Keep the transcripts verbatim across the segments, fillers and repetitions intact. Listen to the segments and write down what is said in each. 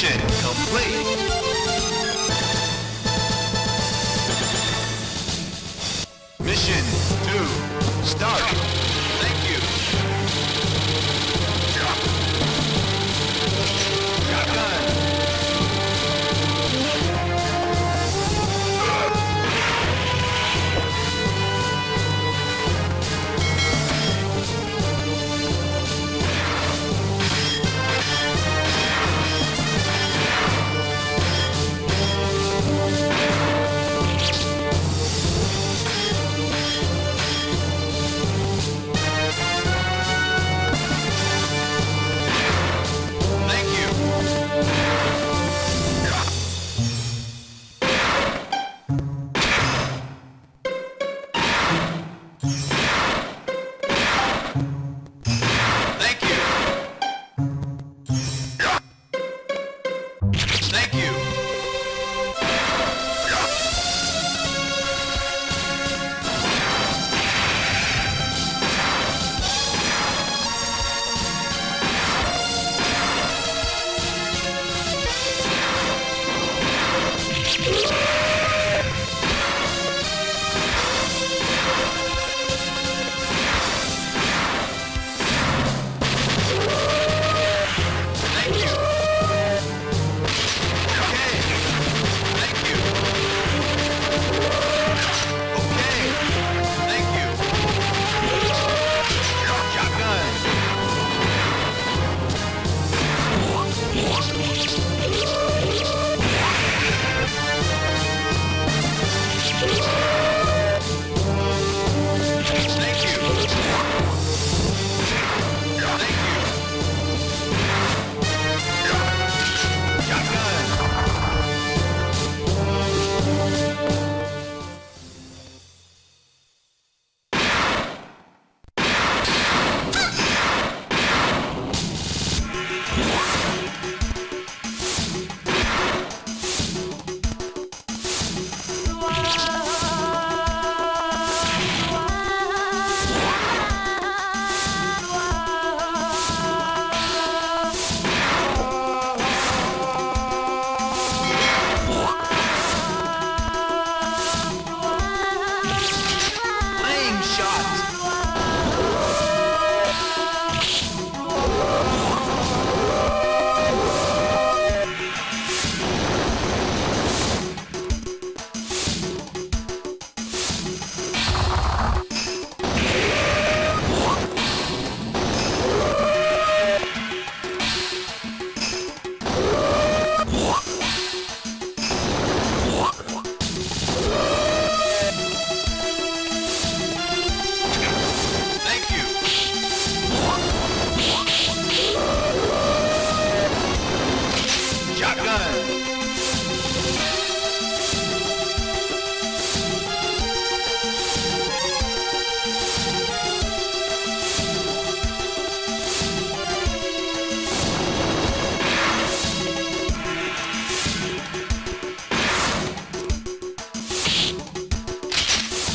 Mission complete. Mission two, start.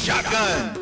Shotgun.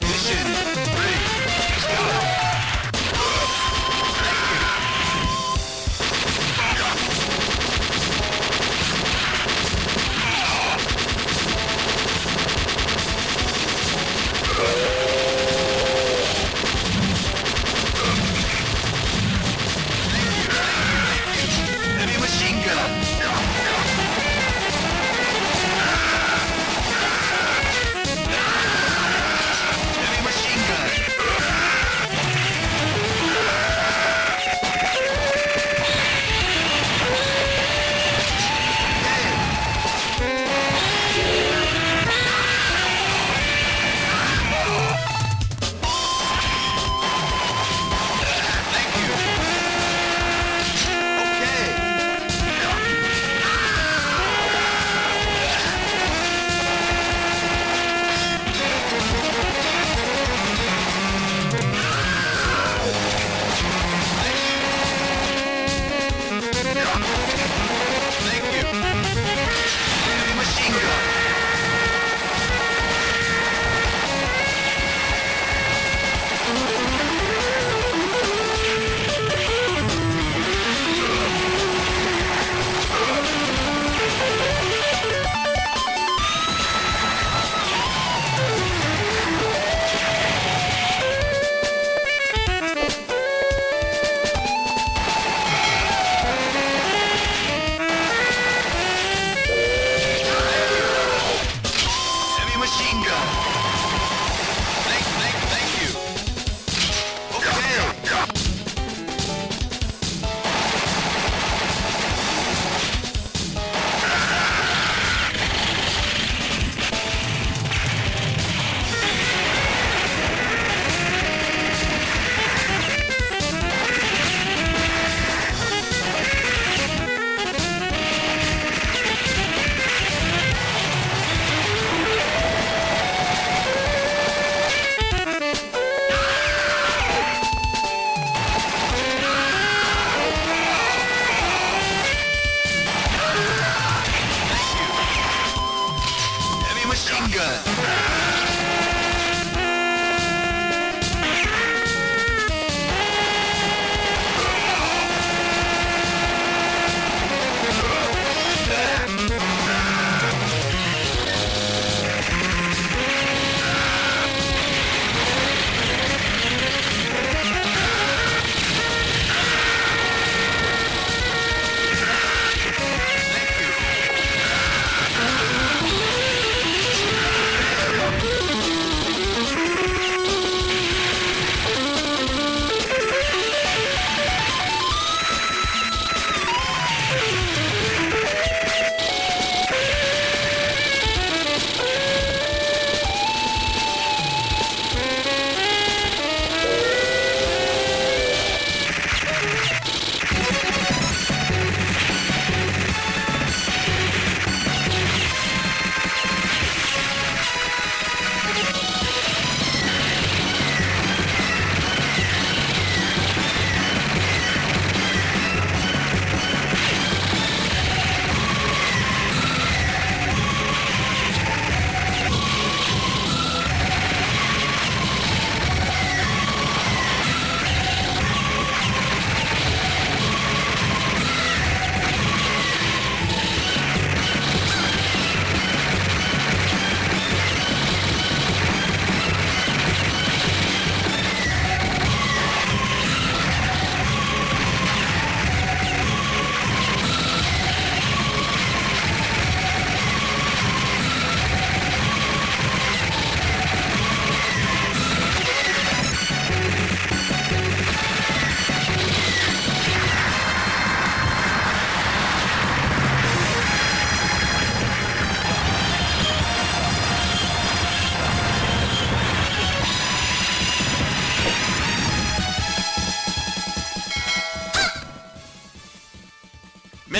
Mission complete. Mission three, start. Thank you.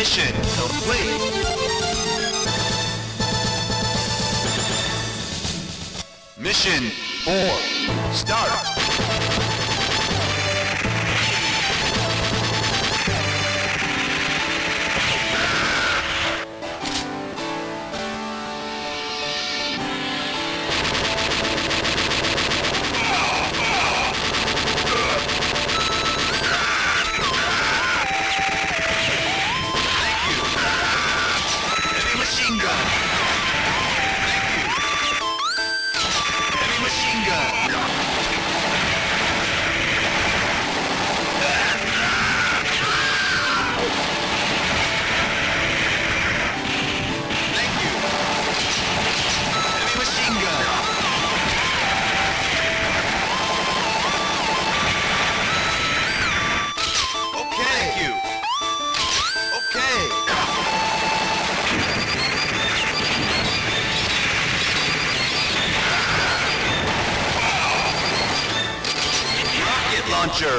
Mission complete. Mission four, start. Launcher.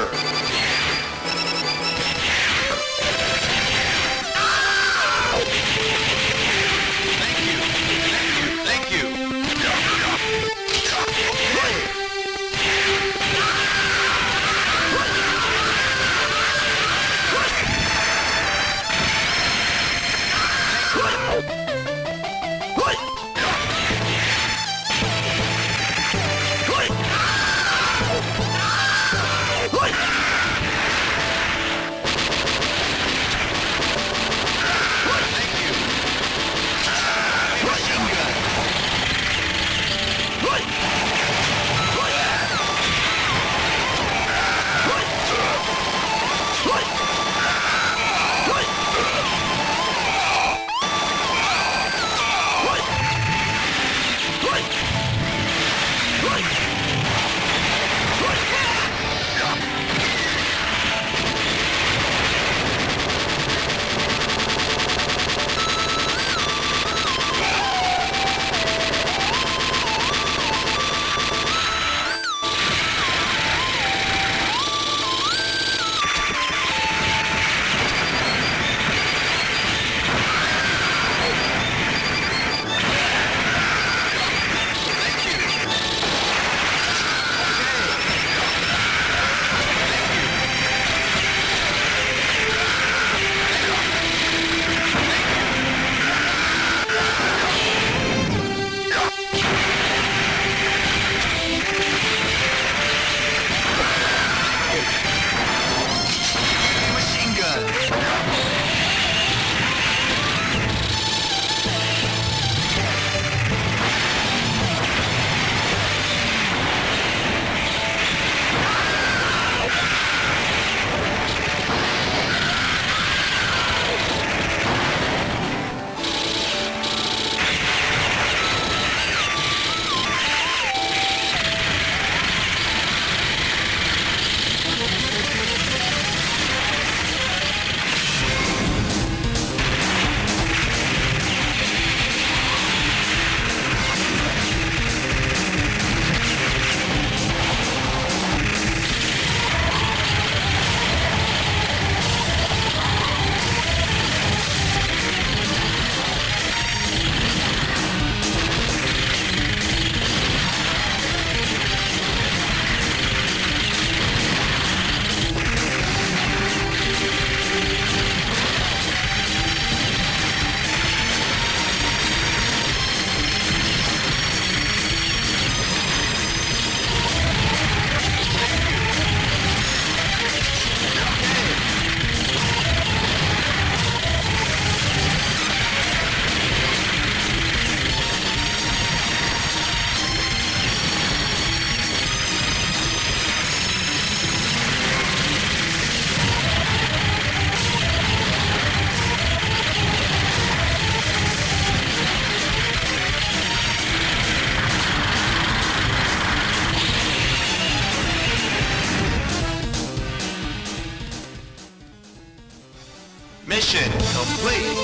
Mission complete.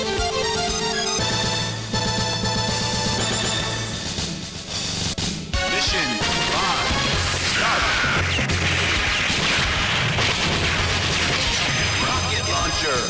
Mission on. Start. Rocket launcher.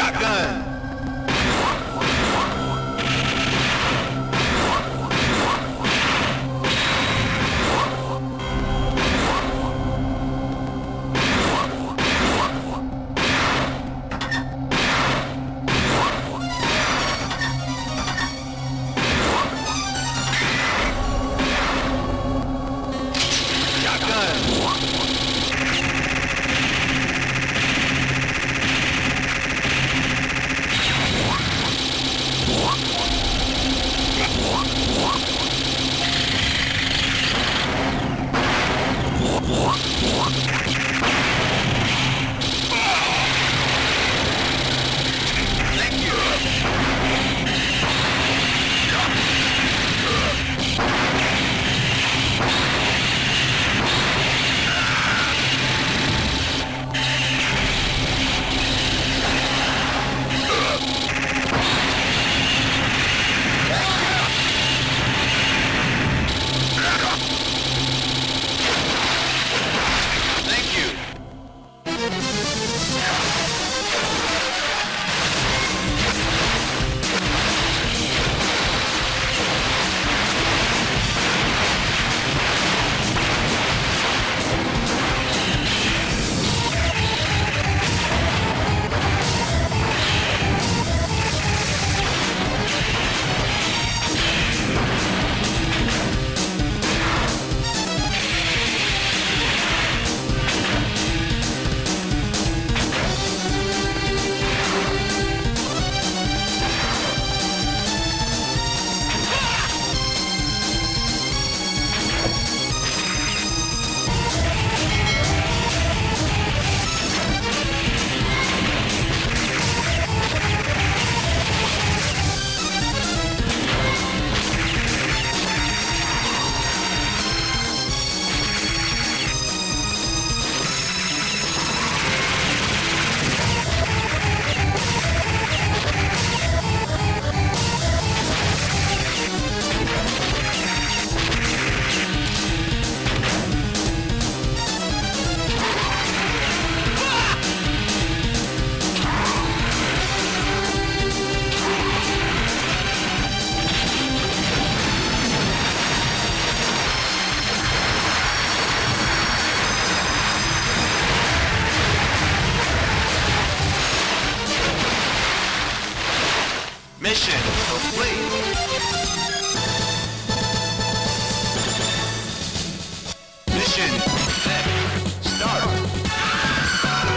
Shotgun! Mission complete. Mission set. Start. Ah!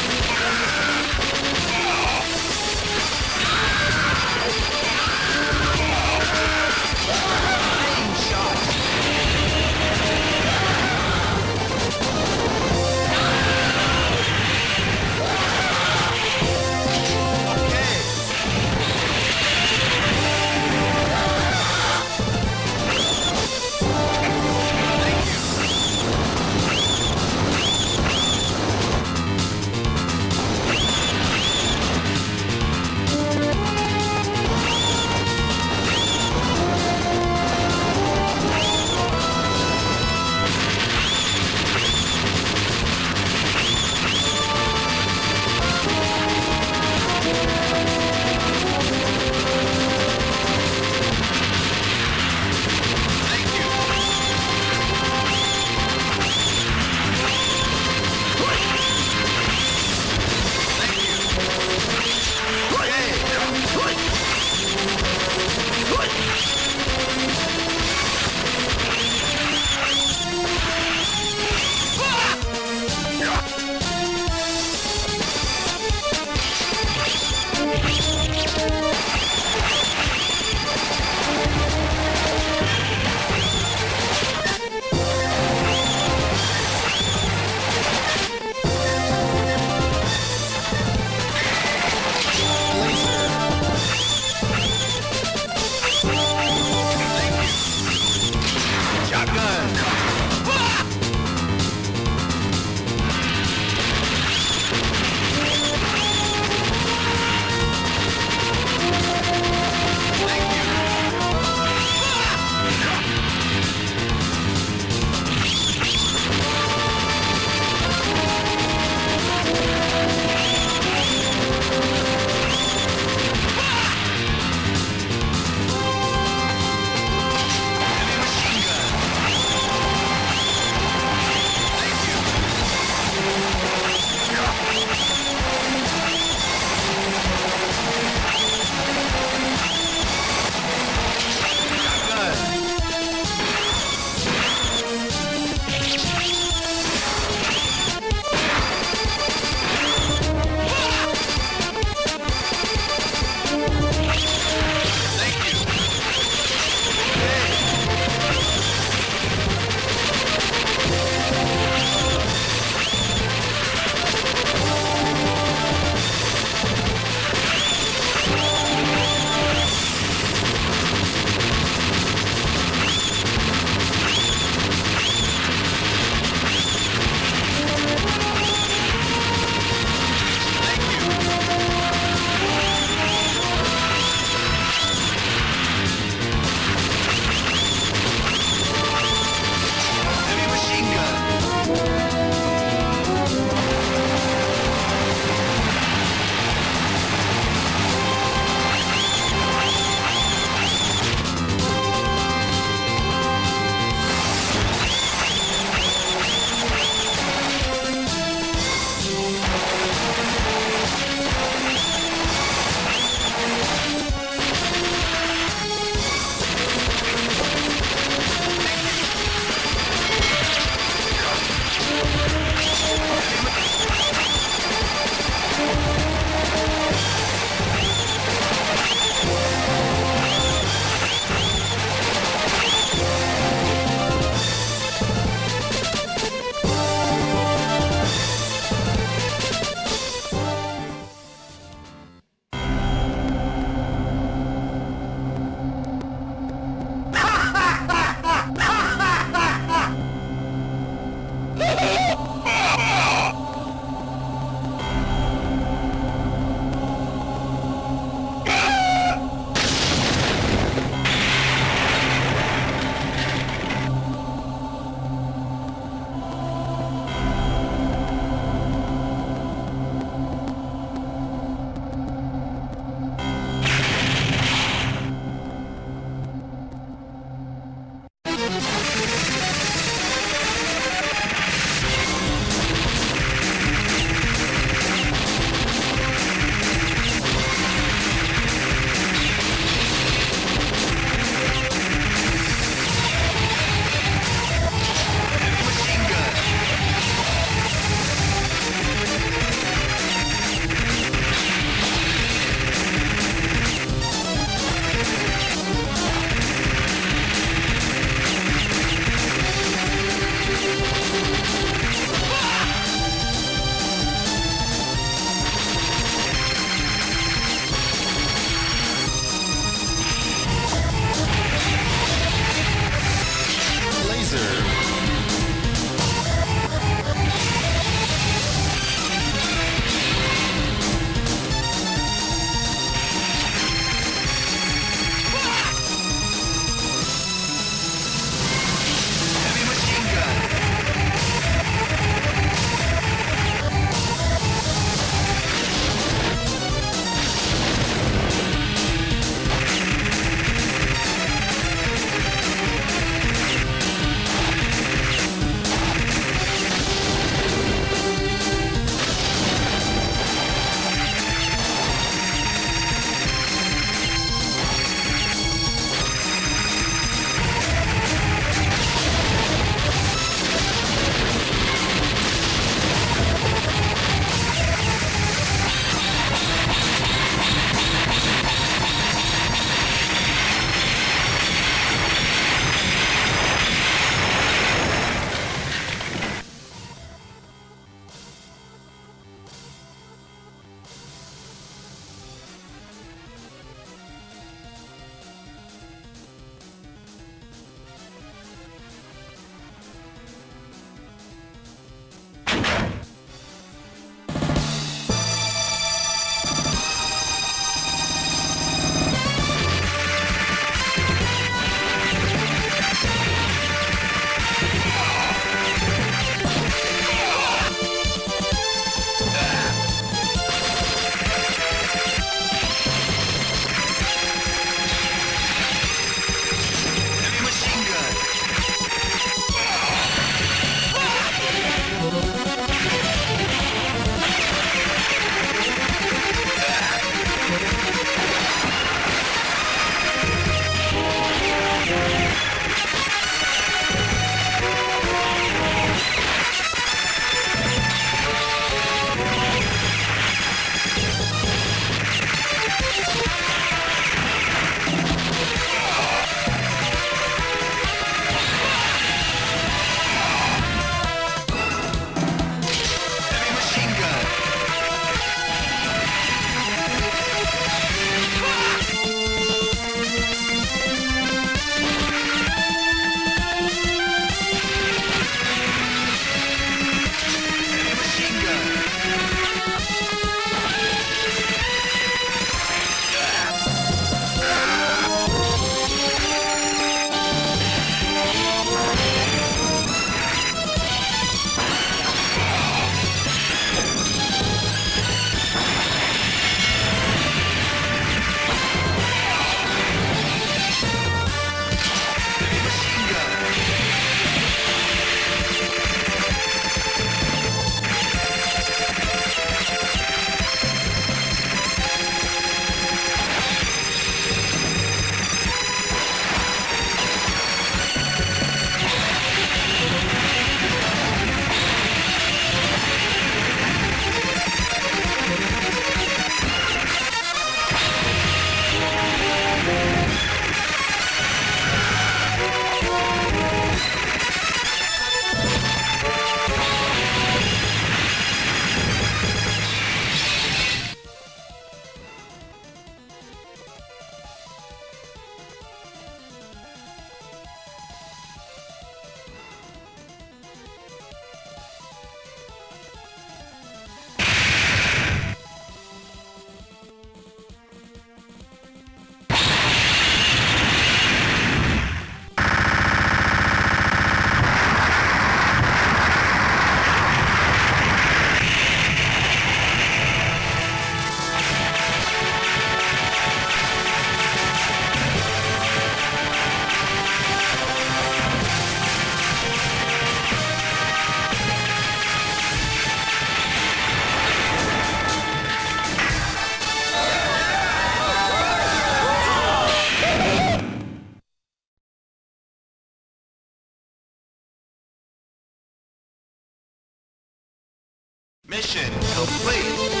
Mission complete.